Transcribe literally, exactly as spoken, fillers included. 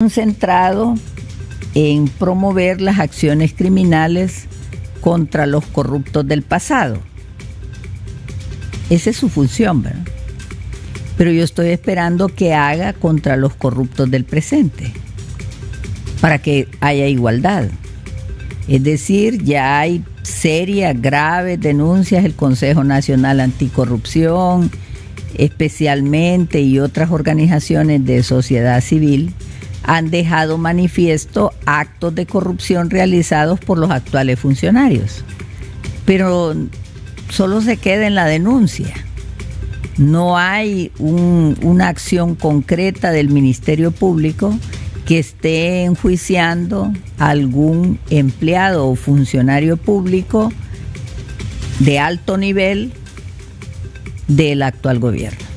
Concentrado en promover las acciones criminales contra los corruptos del pasado. Esa es su función, ¿verdad? Pero yo estoy esperando que haga contra los corruptos del presente, para que haya igualdad. Es decir, ya hay serias, graves denuncias, el Consejo Nacional Anticorrupción, especialmente, y otras organizaciones de sociedad civil, han dejado manifiesto actos de corrupción realizados por los actuales funcionarios. Pero solo se queda en la denuncia. No hay un, una acción concreta del Ministerio Público que esté enjuiciando a algún empleado o funcionario público de alto nivel del actual gobierno.